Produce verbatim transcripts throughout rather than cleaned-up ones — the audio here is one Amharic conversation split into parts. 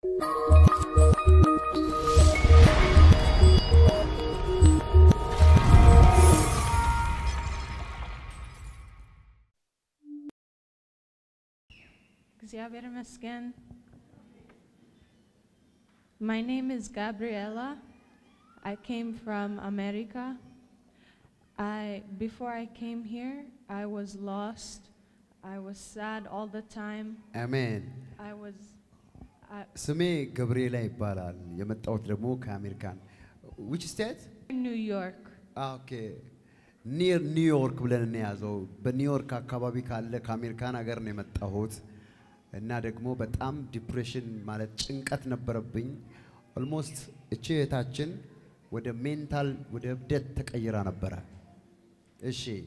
Xavier, my name is Gabriella. I came from America. I, before I came here, I was lost. I was sad all the time. Amen. I was. Sumi Gabriela Iparal. Yemettaut demo ka American. Which state? New York. Okay. Near New York bilen neyazo. Be New York akababi kalle ka American agar ne mettaut. Na degmo betam depression malet chinkat neberabbin. Almost echetaachin with a mental with a death takayira nebera. Eshi.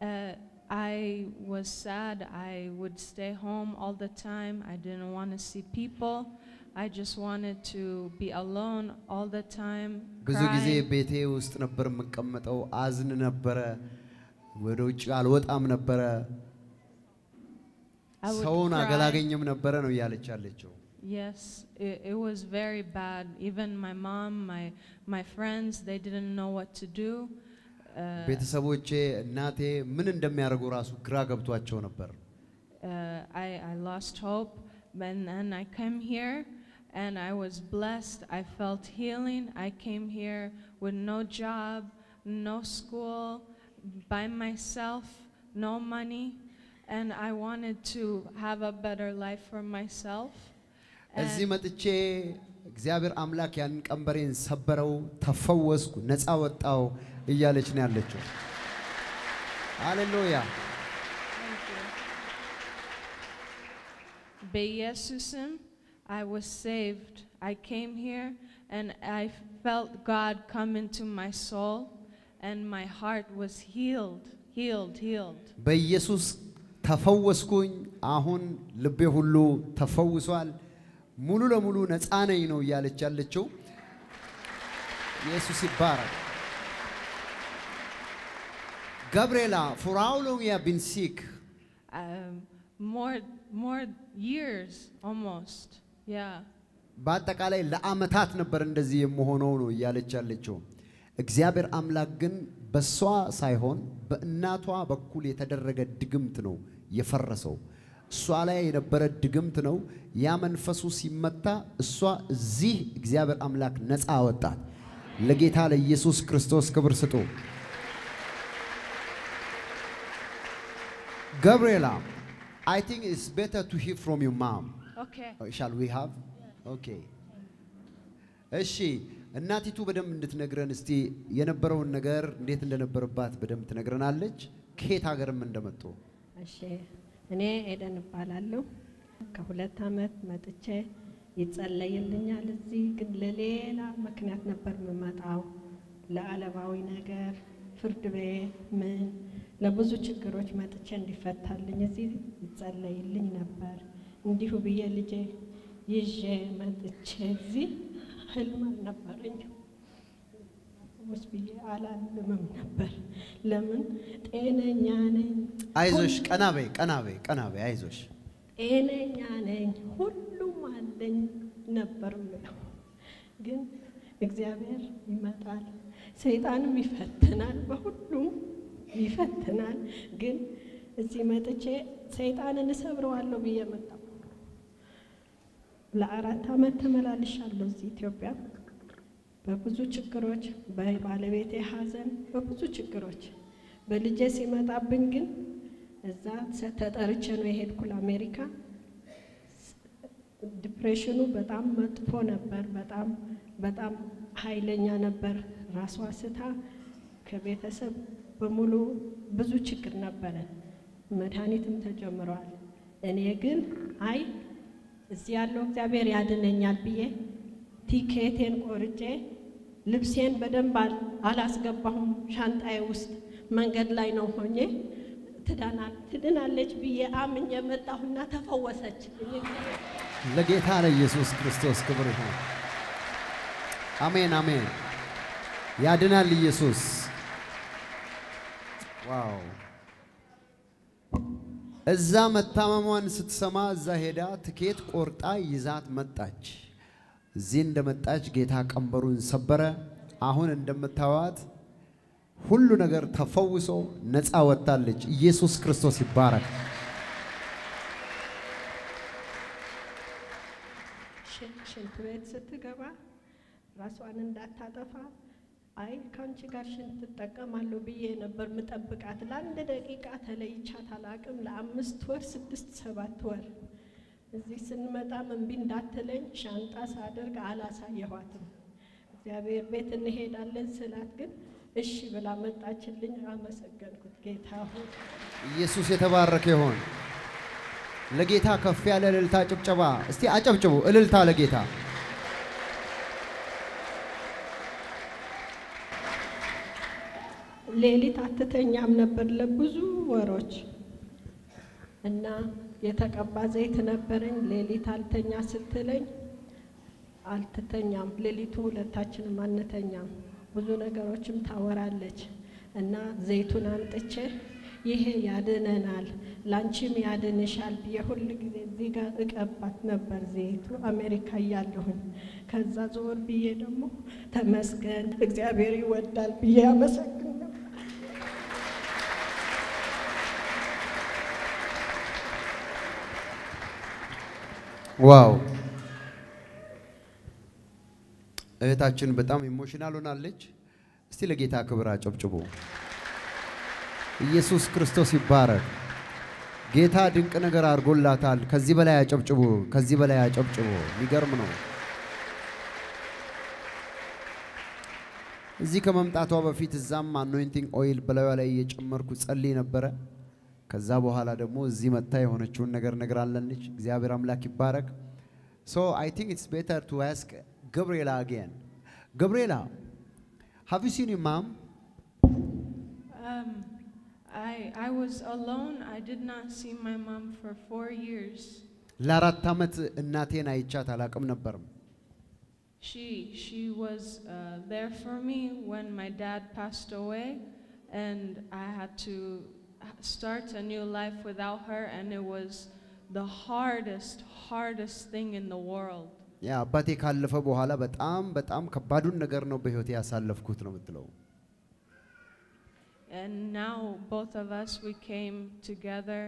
Uh I was sad. I would stay home all the time. I didn't want to see people. I just wanted to be alone all the time. Yes, it, it was very bad. Even my mom, my my friends, they didn't know what to do. Uh, uh, I, I lost hope, and then I came here, and I was blessed. I felt healing. I came here with no job, no school, by myself, no money, and I wanted to have a better life for myself. እግዚአብሔር አምላክ ያን ቀንበሬን ሰበረው ተፈወስኩ ነፃ ወጣው እያለች ነው ያለችው ሃሌሉያ በኢየሱስም I was saved. I came here and I felt God come into my soul and my heart was healed healed healed በኢየሱስ ተፈወስኩኝ አሁን ልቤ ሁሉ ተፈውሷል ሙሉ ለሙሉ ነፃ ነኝ ነው ያለች ያለችው ኢየሱስ ይባረክ ጋብሪኤላ for how long you have been sick um, more more years almost yeah ባጠቃላይ ለአመታት ነበር እንደዚህ የመሆነው ነው ያለች ያለችው እግዚአብሔር አምላክ ግን በሷ ሳይሆን በእናቷ በኩል የተደረገ ድግምት ነው የፈረሰው ሷላይ የነበረ ድግምት ነው ያ መንፈሱ ሲመጣ እሷ እዚህ እግዚአብሔር አምላክ ነፃ አወጣት ለጌታ ለኢየሱስ ክርስቶስ ክብር ስጡ Gabriella I think it's better to hear from your mom Okay shall we have Okay እሺ እናቲቱ በደም እንድትነግረን እስቲ የነበረውን ነገር እንዴት እንደነበረባት በደም ትነግረናለች ከየት ሀገርም እንደመጡ እሺ እኔ ኤደን እባላለሁ ከሁለት አመት መጥቼ ይጸለይልኛል እዚህ ግን ለሌላ ምክንያት ነበር መጣው ለዓለማዊ ነገር ፍርድ ቤት ምን ለብዙ ችግሮች መጥቼ እንዲፈታልኝ እዚህ ይጸለይልኝ ነበር እንዲሁ ብዬ ልጄ ይዤ መጥቼ እዚህ ህልም ነበረኝ was be አላልምም ነበር ለምን ጤነኛ ነኝ አይዞሽ ቀናቤ ቀናቤ ቀናቤ አይዞሽ ጤነኛ ነኝ ሁሉም አለኝ ነበር ግን እግዚአብሔር ይመጣል ሰይጣንም ይፈተናል በሁሉም ይፈተናል ግን እዚህ መጥቼ ሰይጣንን ሰብረዋለሁ ብዬ መጣሁ ለአራት አመት ተመላልሻለሁ እዚህ ኢትዮጵያ በብዙ ችግሮች በባለቤቴ ሐዘን በብዙ ችግሮች በልጄ ሲመጣብኝ ግን እዛ ተጠርቼ ነው የሄድኩ ለአሜሪካ ዲፕሬሽኑ በጣም መጥፎ ነበር በጣም በጣም ኃይለኛ ነበር ራስ ዋስታ ከቤተሰብ በሙሉ ብዙ ችግር ነበረ መድኃኒትም ተጀምሯል እኔ ግን አይ እዚህ ያለው እግዚአብሔር ያድነኛል ብዬ ቲኬቴን ቆርጬ ልብሴን በደንብ አላስገባሁም ሻንጣዬ ውስጥ መንገድ ላይ ነው ሆኜ ተዳናል ተደናለች ብዬ አምኜ መጣሁና ተፈወሰች ለጌታ ለኢየሱስ ክርስቶስ ክብር ይሁን አሜን አሜን ያድናል ኢየሱስ ዋው እዛ መታመሟን ስትሰማ እዛ ሄዳ ትኬት ቆርጣ ይዛት መጣች እዚህ እንደመጣች ጌታ ቀንበሩን ሰበረ አሁን እንደምታዋት ሁሉ ነገር ተፈውሶ ነፃ ወጣለች ኢየሱስ ክርስቶስ ይባረክ ሽንት ቤት ስትገባ ራስዋን እንዳታጠፋ አይ ካንቺ ጋር ሽንት ተጠቀማለሁ ብዬ ነበር መጠብቃት ለአንድ ደቂቃ ተለይቻታል አቅም ለአምስት ወር ስድስት ሰባት ወር እዚህ ስንመጣ መንቢ እንዳትለኝ ሻንጣ ሳደርግ አላሳየኋትም እግዚአብሔር ቤት እንሄዳለን ስላት ግን እሺ ብላ መጣችልኝ አመሰግንኩት ጌታ ሆይ ኢየሱስ የተባረከ ይሁን ለጌታ ከፍ ያለ እልልታ ጭብጨባ እስቲ አጨብጭቡ እልልታ ለጌታ ሌሊት አትተኛም ነበር ለብዙ ወሮች እና የተቀባ ዘይት ነበረኝ ሌሊት አልተኛ ስትለኝ አልተኛም ሌሊቱ ሁለታችንም አንተኛም ብዙ ነገሮችም ታወራለች እና ዘይቱን አንጥቼ ይሄ ያድነናል ላንቺም ያድንሻል በየሁሉ ጊዜ እዚህ ጋር እቀባት ነበር ዘይቱ አሜሪካ ያለው ከዛ ዞር ብዬ ደግሞ ተመስገን እግዚአብሔር ይወዳል ብዬ አመሰግን Wow. እህታችን በጣም ኢሞሽናል ሆናለች እስቲ ለጌታ ክብር አጨብጭቡ ኢየሱስ ክርስቶስ ይባረክ ጌታ ድንቅ ነገር አድርጎላታል ከዚህ በላይ አጨብጭቡ ከዚህ በላይ አጨብጭቡ ሊገርም ነው እዚህ ከመምጣቷ በፊት እዛም አኖይንቲንግ ኦይል በላዩ ላይ እየጨመርኩ ጸልይ ነበር ከዛ በኋላ ደግሞ እዚህ መጣ የሆነችውን ነገር ነግራለች እግዚአብሔር አምላክ ይባረክ so I think it's better to ask Gabriella again Gabriella have you seen your mom um I I was alone I did not see my mom for four years ለአራት አመት እናቴን አይቻት አላቅም ነበር she she was uh, there for me when my dad passed away and I had to start a new life without her and it was the hardest hardest thing in the world ያ አባቴ ካለፈ በኋላ በጣም በጣም ከባዱን ነገር ነው በህይወት ያሳለፍኩት ነው የምትለው and now both of us we came together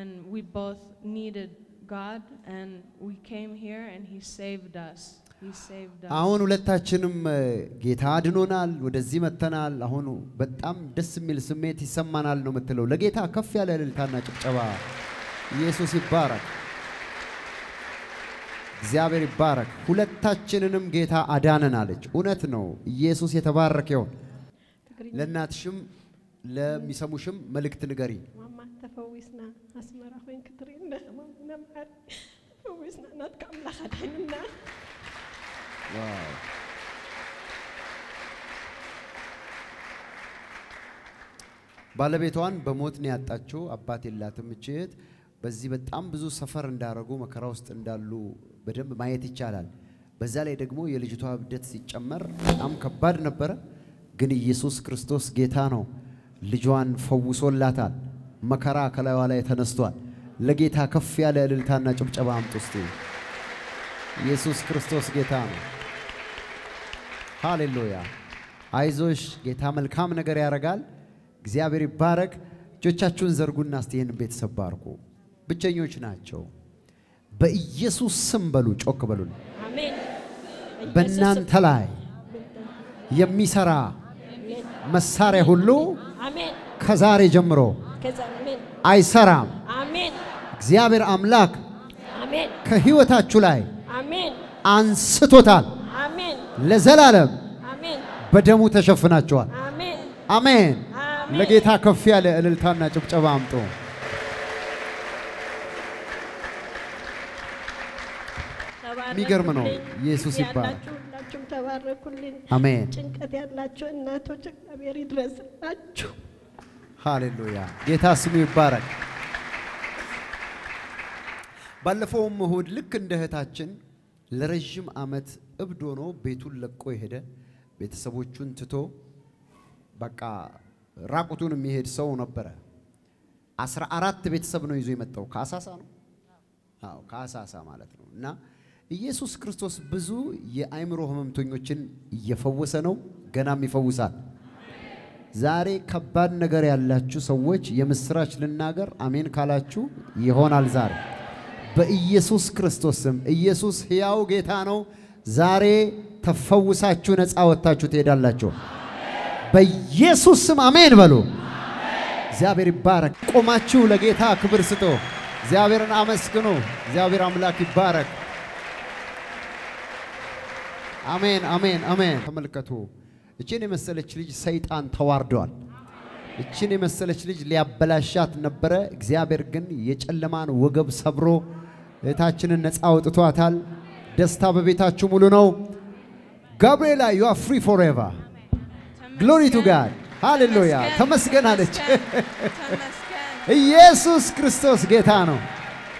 and we both needed God and we came here and he saved us he saved us አሁን ሁለታችንም ጌታ አድኖናል ወደዚህ መተናል አሁን በጣም ደስ የሚል ስሜት ይሰማናል ነው የምትለው ለጌታ ከፍ ያለ እልልታና ጭብጨባ ኢየሱስ ይባረክ እግዚአብሔር ይባረክ ሁለታችንንም ጌታ አዳነናለች እውነት ነው ኢየሱስ የተባረከ ይሁን ለናትሽም ለሚሰሙሽም መልእክት ንገሪ ማማ ተፈውስና አስመራ ሆይን ክትሪን ለማንም ተፈውስና ናትካም ለሐደንና Wow. ባለቤቷን በሞት ነው ያጣቸው አባት የላትም እህት በዚህ በጣም ብዙ ሰፈር እንዳረጉ መከራ ውስጥ እንዳሉ በደንብ ማየት ይቻላል በዛ ላይ ደግሞ የልጅቷ እብደት ሲጨመር በጣም ከባድ ነበር ግን ኢየሱስ ክርስቶስ ጌታ ነው ልጇን ፈውሶላታል መከራ ከላይዋ ላይ ተነስቷል ለጌታ ከፍ ያለ እልልታና ጭብጨባ አምጡስቲ ኢየሱስ ክርስቶስ ጌታ ነው ሃሌሉያ አይዞሽ ጌታ መልካም ነገር ያረጋል እግዚአብሔር ይባረክ ጆቻችሁን ዘርጉና አስተየን ቤት ሰባርኩ ብቸኞች ናቸው በኢየሱስ ስም በሉ ጮክ በሉ አሜን በእናንተ ላይ የሚሰራ መሳሪያ ሁሉ አሜን ከዛሬ ጀምሮ አይሰራም አሜን እግዚአብሔር አምላክ አሜን ከህይወታችሁ ላይ አሜን አንስቶታል አሜን ለዘላለም አሜን በደሙ ተሸፍናችኋል አሜን አሜን ለጌታ ከፍ ያለ እልልታና ጭብጨባ አምጡ ሚገርም ነው ኢየሱስ ይባረክ ሁላችሁም ተባረኩልኝ አሜን ጭንቀት ያላችሁ እናቶች እግዚአብሔር ይድረስላችሁ ሃሌሉያ ጌታ ስሙ ይባረክ ባለፈው መሁድ ልክ እንደ እህታችን ለረጅም አመት እብድ ሆኖ ቤቱን ለቆ ሄደ ቤተሰቦቹን ትቶ በቃ ራቁቱን የሚሄድ ሰው ነበር Asra arat bitsab no izu imettaw kasasa no aw kasasa malat no na Jesus Christos bizu ye aimro hamamtoñochin yefawuse no gena mifawusal zare kabad neger yallachu sowoch yemisrach linnager amen kalachu yihonal zare በኢየሱስ ክርስቶስም ኢየሱስ ሕያው ጌታ ነው ዛሬ ተፈውሳችሁ ነፃ ወጣችሁ ትሄዳላችሁ አሜን በኢየሱስ ስም አሜን በሉ አሜን እግዚአብሔር ይባረክ ቆማችሁ ለጌታ ክብር ስጡ እግዚአብሔርን አመስግኑ እግዚአብሔር አምላክ ይባረክ አሜን አሜን አሜን ተመልከቱ እቺን የመሰለች ልጅ ሰይጣን ተዋርዷል እቺን የመሰለች ልጅ ሊያበላሻት ነበር እግዚአብሔር ግን የጨለማን ወገብ ሰብሮ እታችንን ነፃ አውጥቷታል ደስታ በቤታችሁ ሙሉ ነው Gabriella you are free forever glory to God hallelujah ተመስገን አለች ኢየሱስ ክርስቶስ ጌታ ነው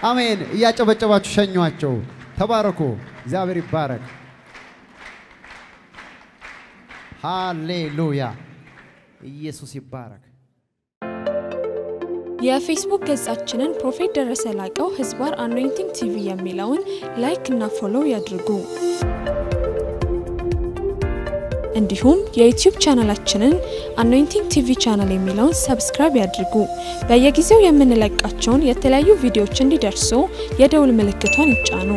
አሜን እያጨበጨባችሁ ሸኙዋቸው ተባረኩ እግዚአብሔር ይባረክ ሃሌሉያ ኢየሱስ ይባረክ የፌስቡክ ገጻችንን ፕሮፌት ደረሰ ላቀው ህዝባር አኖይንቲንግ ቲቪ የሚለውን ላይክ እና ፎሎው ያድርጉ እንዲሁም የዩቲዩብ ቻናላችንን አኖይንቲንግ ቲቪ ቻናል የሚለውን ሰብስክራይብ ያድርጉ በየጊዜው የምንለቃቸውን የተለያዩ ቪዲዮዎች እንዲደርሱ የደውል ምልክቱን ይጫኑ